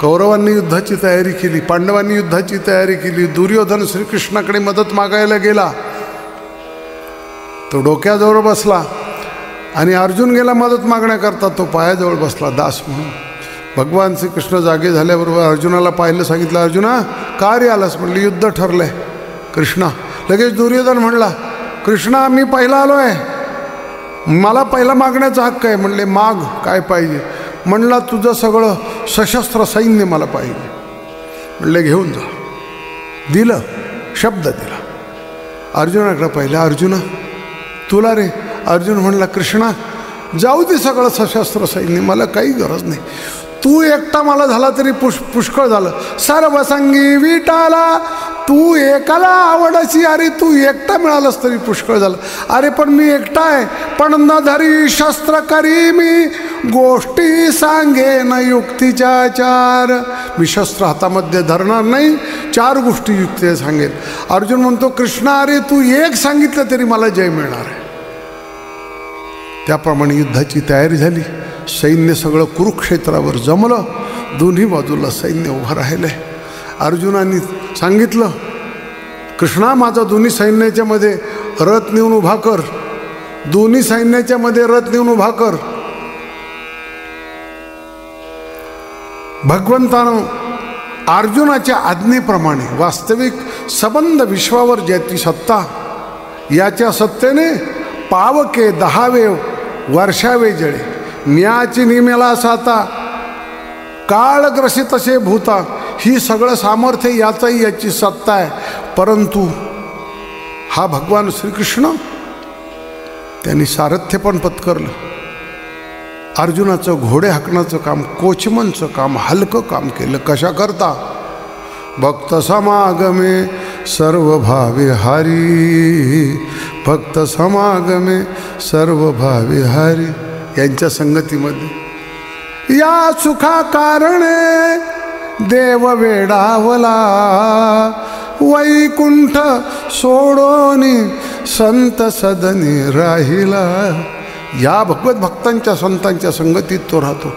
कौरवांनी युद्धाची तयारी केली, पांडवांनी युद्धाची तयारी केली। दुर्योधन श्रीकृष्णाकडे मदत मागायला गेला, तो डोक्याजवळ बसला आणि अर्जुन गेला मदत मागण्याकरता, तो पायाजवळ बसला दास म्हणून। भगवान श्रीकृष्ण जागे झाल्याबरोबर अर्जुनाला पाहिलं, सांगितलं अर्जुना का रे आलास, म्हटलं युद्ध ठरलं आहे कृष्णा। लगेच दुर्योधन म्हणला, कृष्णा मी पहिला आलो आहे, मला पहिला मागण्याचा हक्क आहे। म्हणले माग काय पाहिजे, म्हणला तुझं सगळं सशस्त्र सैन्य मला पाहिजे। म्हणले घेऊन जा, दिलं शब्द दिला। अर्जुनाकडे पाहिलं, अर्जुना तुला रे, अर्जुन म्हणला कृष्णा जाऊ दे सगळं सशस्त्र सैन्य, मला काही गरज नाही, तू एकटा मला झाला तरी पुष पुष्कळ झालं। सर्वसंगी विटाला तू एकाला आवडशी, अरे तू एकटा मिळालास तरी पुष्कळ झालं, अरे पण मी एकटा आहे। पण न धरी शस्त्र करी मी गोष्टी सांगे न युक्तीच्या चार, मी शस्त्र हातामध्ये धरणार नाही, चार गोष्टी युक्ती सांगेल। अर्जुन म्हणतो कृष्णा अरे तू एक सांगितलं तरी मला जय मिळणार आहे। त्याप्रमाणे युद्धाची तयारी झाली, सैन्य सगळं कुरुक्षेत्रावर जमलं, दोन्ही बाजूला सैन्य उभं राहिलं आहे। अर्जुनाने सांगितलं कृष्णा माझा दोन्ही सैन्याच्यामध्ये रथ नेऊन उभा कर, दोन्ही सैन्याच्यामध्ये रथ नेऊन उभा कर। भगवंतानं अर्जुनाच्या आज्ञेप्रमाणे वास्तविक सबंध विश्वावर ज्याची सत्ता याच्या सत्तेने पावके दहावे वर्षावे जळे म्याची निमेला साता काळग्रसित असे भूता, ही सगळं सामर्थ्य याचाही याची सत्ता आहे। परंतु हा भगवान श्रीकृष्ण त्यांनी सारथ्य पण पत्करलं। अर्जुनाचं घोडे हाकण्याचं काम, कोचमनचं काम हलकं काम केलं। कशा करता भक्त समागमे सर्व भावे हारी, भक्त समागमे सर्व भावे हारी। यांच्या संगतीमध्ये या सुखा कारणे देव वेडावला, वैकुंठ सोडोनी संत सदनी राहिला। या भगवत भक्तांच्या संतांच्या संगतीत तो राहतो।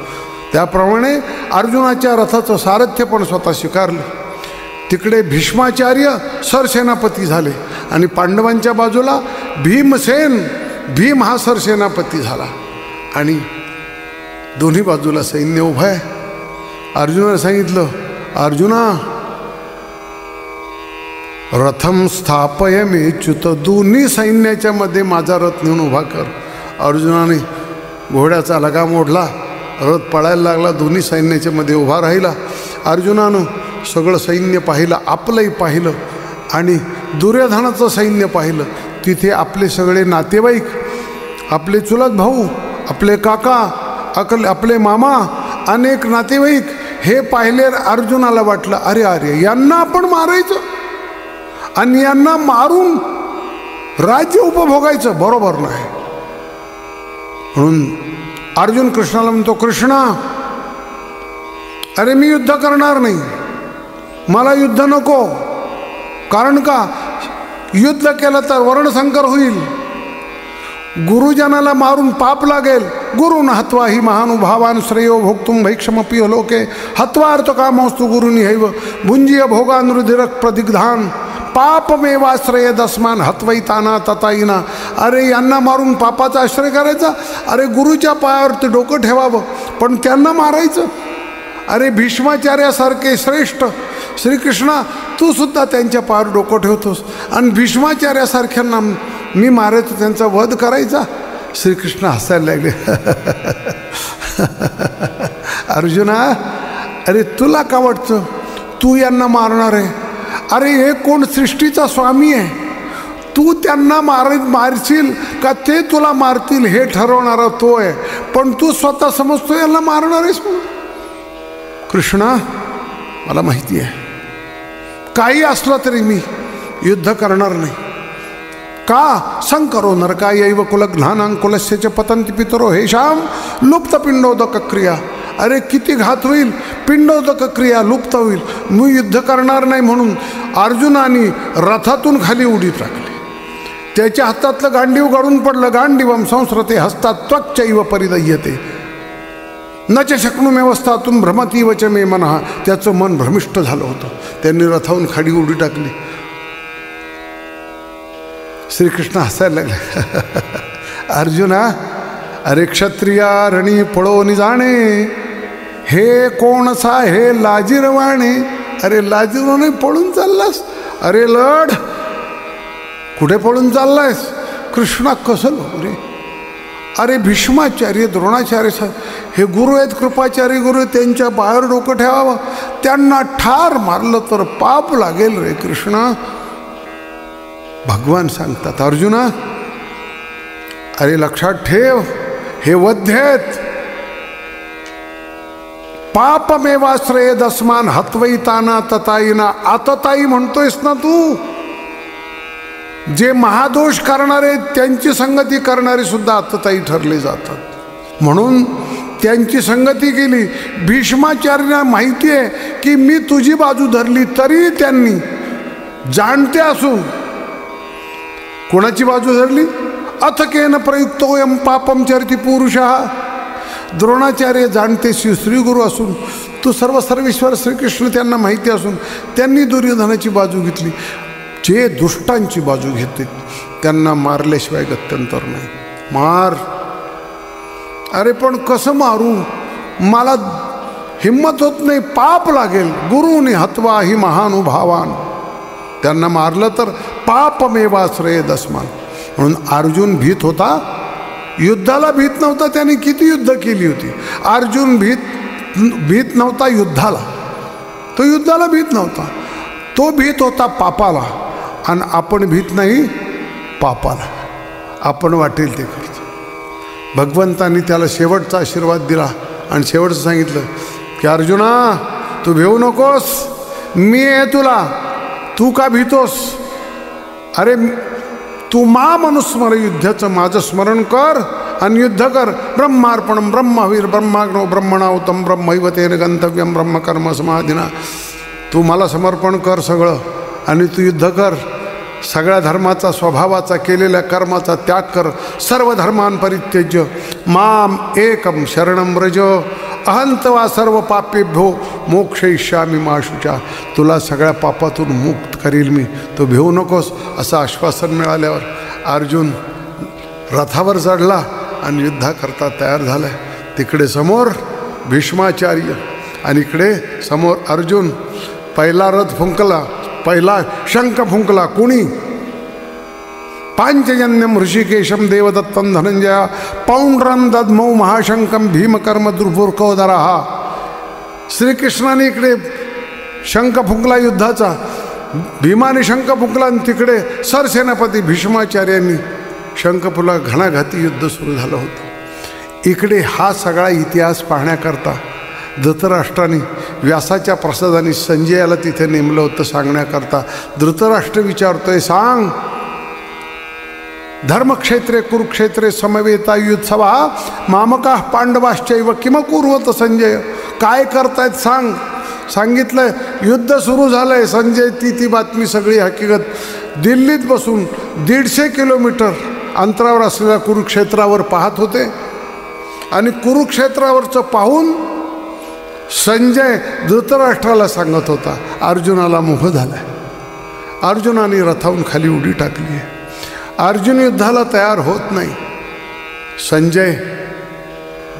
त्याप्रमाणे अर्जुनाच्या रथाचं सारथ्य पण स्वतः स्वीकारलं। तिकडे भीष्माचार्य सरसेनापती झाले आणि पांडवांच्या बाजूला भीमसेन भीम हा सरसेनापती झाला आणि दोन्ही बाजूला सैन्य उभं आहे। अर्जुनाने सांगितलं अर्जुना रथम स्थापय मे च्युत, दोन्ही सैन्याच्या मध्ये माझा रथ नेऊन उभा कर। अर्जुनाने घोड्याचा लगाम ओढला, रथ पळायला लागला, दोन्ही सैन्याच्या मध्ये उभा राहिला। अर्जुनानं सगळं सैन्य पाहिलं, आपलंही पाहिलं आणि दुर्योधनाचं सैन्य पाहिलं। तिथे आपले सगळे नातेवाईक, आपले चुलत भाऊ, आपले काका, अकल आपले मामा अनेक नातेवाईक हे पाहिले. अर्जुनाला वाटलं अरे अरे यांना आपण मारायचं आणि यांना मारून राज्य उपभोगायचं बरोबर नाही. म्हणून अर्जुन कृष्णाला म्हणतो कृष्णा अरे मी युद्ध करणार नाही, मला युद्ध नको. कारण का युद्ध केलं तर वर्णसंकर होईल, गुरुजनाला मारून पाप लागेल. गुरुन हत्वा ही महानुभावान श्रेयो भोक्तुम भैक्षमपि लोके हत्वार्थ कामोस्तु गुरुनी हैव भुंजीय भोगान रुधिरक प्रदिग्धान पापमेवाश्रय दस्मान हत्वैताना तताईना. अरे यांना मारून पापाचा आश्रय करायचा, अरे गुरुच्या पायावरती डोकं ठेवावं पण त्यांना मारायचं. अरे भीष्माचार्यासारखे श्रेष्ठ श्रीकृष्णा तू सुद्धा त्यांच्या पायावर डोकं ठेवतोस आणि भीष्माचार्यासारख्यांना मी मारायचं, त्यांचा वध करायचा. श्रीकृष्ण हसायला लागले अर्जुना अरे तुला का वाटतं तू यांना मारणार आहे? अरे हे कोण सृष्टीचा स्वामी आहे, तू त्यांना मार मारशील का ते तुला मारतील हे ठरवणारा तो आहे, पण तू स्वतः समजतो यांना मारणार आहेस. कृष्णा मला माहिती आहे काही असलं तरी मी युद्ध करणार नाही. का संकरो नरका यैव कुलघ्नानांकुलस्य च पतन्ति पितरो हेषाम लुप्तपिंडोदक क्रिया. अरे किती घात होईल, पिंडोदक क्रिया लुप्त होईल, मी युद्ध करणार नाही. म्हणून अर्जुनाने रथातून खाली उडी टाकली, त्याच्या हातातलं गांडीव गाडून पडलं. गांडीवम संस्रते हस्तात त्वचैव परिदय्यते न च शक्नुमेवस्थातून भ्रमती वच मे मनः. त्याचं मन भ्रमिष्ट झालं होतं, त्यांनी रथावून खाली उडी टाकली. श्रीकृष्ण हसायला लागले अर्जुना अरे क्षत्रिया रणी पळो निजाणे हे कोणसा हे लाजिरवाणे. अरे लाजिरवाणे पळून चाललास, अरे लढ कुठे पळून चाललास? कृष्णा कसं रे अरे भीष्माचार्य द्रोणाचार्य हे गुरु आहेत, कृपाचार्य गुरु आहेत, त्यांच्या बाहेर डोकं ठेवावं, त्यांना ठार मारलं तर पाप लागेल रे कृष्णा. भगवान सांगतात अर्जुना अरे लक्षात ठेव हे वध्येत पापमेवाश्रय दस्मान हत्वैताना तताईना. आतताई म्हणतोयस ना तू, जे महादोष करणारे त्यांची संगती करणारे सुद्धा आतताई ठरले जातात. म्हणून त्यांची संगती केली. भीष्माचार्यांना माहिती आहे की मी तुझी बाजू धरली तरी त्यांनी जाणते असून कोणाची बाजू धरली? अथकेन प्रयुक्तो यम पापम चरती पुरुषः. द्रोणाचार्य जाणते श्रीगुरू असून तो सर्व सर्वेश्वर श्रीकृष्ण त्यांना माहिती असून त्यांनी दुर्योधनाची बाजू घेतली. जे दुष्टांची बाजू घेते त्यांना मारल्याशिवाय गत्यंतर नाही. मार अरे पण कसं मारू, मला हिम्मत होत नाही, पाप लागेल. गुरुने हत्वा ही महानुभावान, त्यांना मारलं तर पापमेवाश्रय दस्मान. म्हणून अर्जुन भीत होता, युद्धाला भीत नव्हता. त्याने किती युद्ध केली होती. अर्जुन भीत भीत नव्हता युद्धाला, तो युद्धाला भीत नव्हता, तो भीत होता पापाला. आणि आपण भीत नाही पापाला, आपण वाटेल ते करतो. भगवंतांनी त्याला शेवटचा आशीर्वाद दिला आणि शेवटचं सांगितलं की अर्जुना तू भिवू नकोस, मी आहे तुला, तू का भीतोस? अरे तू मा मनुस्मर, युद्धाचं माझं स्मरण कर आणि युद्ध कर. ब्रह्मार्पणम ब्रह्मवीर ब्रह्माग्नो ब्रह्मणावतम ब्रह्मैवतेन गंतव्यम ब्रह्मकर्म समाधिना. तू मला समर्पण कर सगळं आणि तू युद्ध कर, सगळ्या धर्माचा स्वभावाचा केलेल्या कर्माचा त्याग कर. सर्व धर्मान परित्यज्य माम एकम शरणं व्रज अहंतवा सर्व पापेभ्यो मोक्षयिष्यामि मा शुचः. तुला सगळ्या पापातून मुक्त करील मी, तू भिवू नकोस. असं आश्वासन मिळाल्यावर अर्जुन रथावर चढला आणि युद्धाकरता तयार झाला. तिकडे समोर भीष्माचार्य आणि इकडे समोर अर्जुन. पहिला रथ फुंकला, पहिला शंख फुंकला. कोणी? पांचजन्यम ऋषिकेशम देवदत्तम धनंजया पौंड्रम दद्मौ महाशंकम भीमकर्म दुर्भुर्कोदरा. श्रीकृष्णाने इकडे शंख फुंकला युद्धाचा, भीमाने शंख फुंकला आणि तिकडे सरसेनापती भीष्माचार्यांनी शंख फुला. घणाघाती युद्ध सुरू झालं होतं. इकडे हा सगळा इतिहास पाहण्याकरता धृतराष्ट्राने व्यासाच्या प्रसादाने संजयाला तिथे नेमलं होतं सांगण्याकरता. धृतराष्ट्र विचारतोय, सांग धर्मक्षेत्रे कुरुक्षेत्रे समवेता युत्सवा मामका पांडवाश्चैव किम कुर्वत संजय, काय करतायत सांग. सांगितलं युद्ध सुरू झालं आहे संजय, ती ती बातमी सगळी हकीकत. दिल्लीत बसून दीडशे किलोमीटर अंतरावर असलेल्या कुरुक्षेत्रावर पाहत होते आणि कुरुक्षेत्रावरचं पाहून संजय धृतराष्ट्राला सांगत होता. अर्जुनाला मोह झाला. अर्जुनाने रथावून खाली उडी टाकली आहे. अर्जुन युद्धाला तयार होत नाही. संजय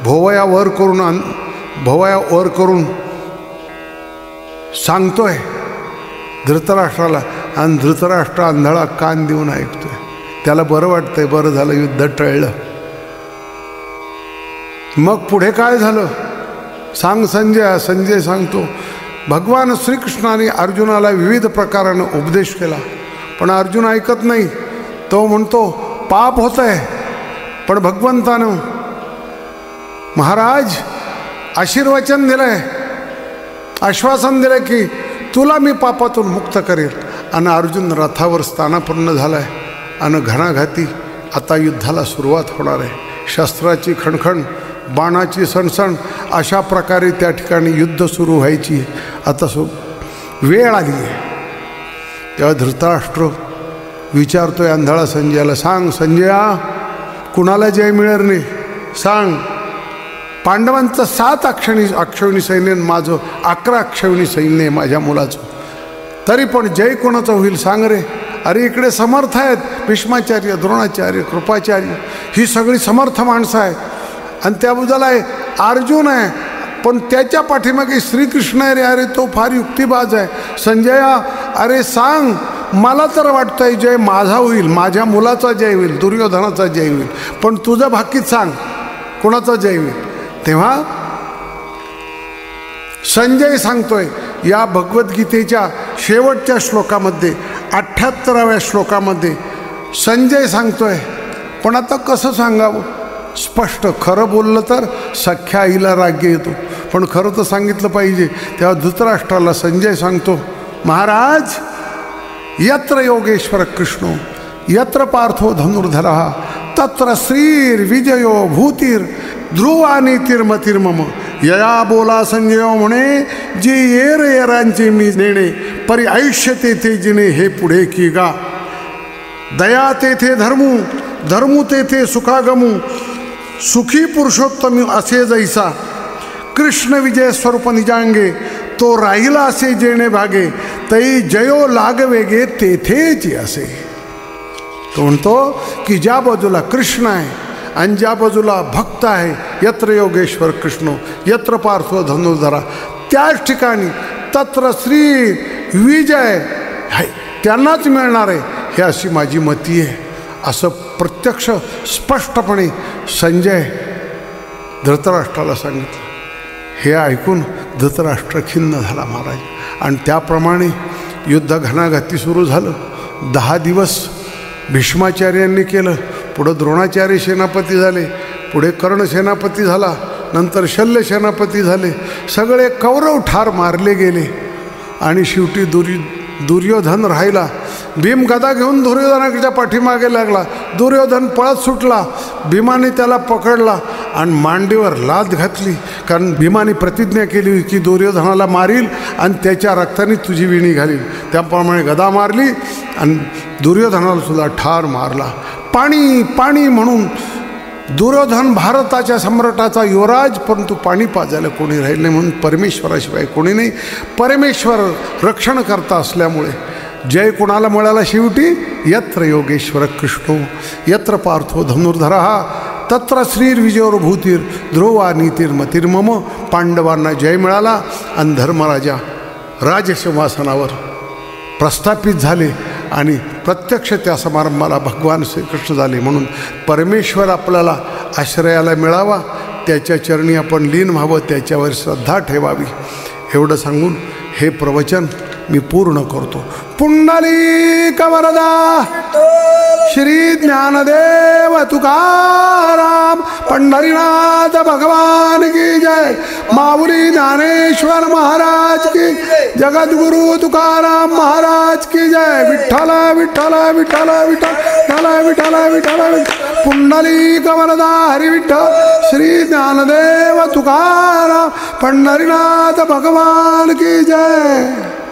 भोवया वर करून भोवया वर करून सांगतोय धृतराष्ट्राला आणि धृतराष्ट्र आंधळा कान देऊन ऐकतोय. त्याला बरं वाटतंय, बरं झालं युद्ध टळलं. मग पुढे काय झालं सांग संजय. संजय सांगतो, भगवान श्रीकृष्णाने अर्जुनाला विविध प्रकारानं उपदेश केला पण अर्जुन ऐकत नाही. तो म्हणतो पाप होत आहे पण भगवंतानं महाराज आशीर्वचन दिलं आहे, आश्वासन दिलं की तुला मी पापातून मुक्त करेल. आणि अर्जुन रथावर स्थानापन्न झाला आहे आणि घणाघाती आता युद्धाला सुरुवात होणार आहे. शस्त्राची खणखण, बाणाची सणसण, अशा प्रकारे त्या ठिकाणी युद्ध सुरू व्हायची आता सु वेळ आली आहे. तेव्हा धृतराष्ट्र विचारतोय आंधळा संजयाला, सांग संजया कुणाला जय मिळेल नाही, सांग. पांडवांचं सात अक्षणी अक्षौणी सैन्य, माझं अकरा अक्षौणी सैन्य आहे माझ्या मुलाचं, तरी पण जय कोणाचं होईल सांग रे. अरे इकडे समर्थ आहेत, भीष्माचार्य, द्रोणाचार्य, कृपाचार्य, ही सगळी समर्थ माणसं आहेत. आणि त्याबद्दल अर्जुन आहे पण त्याच्या पाठीमागे श्रीकृष्ण आहे रे. अरे तो फार युक्तिबाज आहे. संजया अरे सांग, मला तर वाटतंय जय माझा होईल, माझ्या मुलाचा जय होईल, दुर्योधनाचा जय होईल, पण तुझं भाकीत सांग कोणाचा जय होईल. तेव्हा संजय सांगतोय या भगवद्गीतेच्या शेवटच्या श्लोकामध्ये अठ्ठ्याहत्तराव्या श्लोकामध्ये संजय सांगतोय, पण आता कसं सांगावं स्पष्ट. खरं बोललं तर सख्या आईला राग्य येतो पण खरं तर सांगितलं पाहिजे. तेव्हा धृतराष्ट्राला संजय सांगतो, महाराज यत्र योगेश्वर कृष्णो यत्र पार्थो धनुर्धरः तत्र श्रीर विजयो भूतीर ध्रुवानी तिर्मतिर्मम यया बोला संजय म्हणे जी येर येरांची मी नेणे परी आयुष्य तेथे जिने हे पुढे की गा दया तेथे धर्मू धर्मू तेथे सुखागमू सुखी पुरुषोत्तम असे जैसा कृष्ण विजय स्वरूप निजांगे तो राहिला असे जेणे भागे तई जयो लागवेगे तेथेची असे. तो म्हणतो की ज्या बाजूला कृष्ण आहे आणि ज्या बाजूला भक्त आहे यत्र योगेश्वर कृष्ण यत्र पार्थो धनुर्धरा त्याच ठिकाणी तत्र श्री विजय आहे त्यांनाच मिळणार आहे, हे अशी माझी मती आहे असं प्रत्यक्ष स्पष्टपणे संजय धृतराष्ट्राला सांगितलं. हे ऐकून धृतराष्ट्र खिन्न झाला महाराज. आणि त्याप्रमाणे युद्ध घणाघाती सुरू झालं. दहा दिवस भीष्माचार्यांनी केलं, पुढे द्रोणाचार्य सेनापती झाले, पुढे कर्ण सेनापती झाला, नंतर शल्य सेनापती झाले. सगळे कौरव ठार मारले गेले आणि शेवटी दुर्य दुर्योधन राहिला. भीम गदा घेऊन दुर्योधनाच्या पाठीमागे लागला. दुर्योधन पळत सुटला, भीमाने त्याला पकडला आणि मांडीवर लात घातली. कारण भीमाने प्रतिज्ञा केली की दुर्योधनाला मारील आणि त्याच्या रक्ताने तुझी विणी घालील. त्याप्रमाणे गदा मारली आणि दुर्योधनालासुद्धा ठार मारला. पाणी पाणी म्हणून दुर्योधन भारताच्या सम्राटाचा युवराज, परंतु पाणी पाजायला कोणी राहिले म्हणून परमेश्वराशिवाय कोणी नाही. परमेश्वर रक्षण करता असल्यामुळे जय कोणाला मिळाला शेवटी यत्र योगेश्वर कृष्णो यत्र पार्थो धनुर्धरा तत्र श्रीर विजयोर भूतीर ध्रुवा नीतिर्मतिर्मम पांडवांना जय मिळाला आणि धर्मराजा राजसिंहासनावर प्रस्थापित झाले आणि प्रत्यक्ष त्या समारंभाला भगवान श्रीकृष्ण झाले. म्हणून परमेश्वर आपल्याला आश्रयाला मिळावा, त्याच्या चरणी आपण लीन व्हावं, त्याच्यावर श्रद्धा ठेवावी, एवढं सांगून हे प्रवचन मी पूर्ण करतो. पुंडलिक वरदा श्री ज्ञानदेव तुकाराम पंडरीनाथ भगवान की जय। माऊली ज्ञानेश्वर महाराज की, जगत गुरु तुकाराम महाराज की जय। विठ्ठला विठ्ठला विठ्ठला विठ्ठला विठ्ठला विठ्ठला पुंडलीक वरदा हरि विठ्ठल श्री ज्ञानदेव तुकाराम पंडरीनाथ भगवान की जय।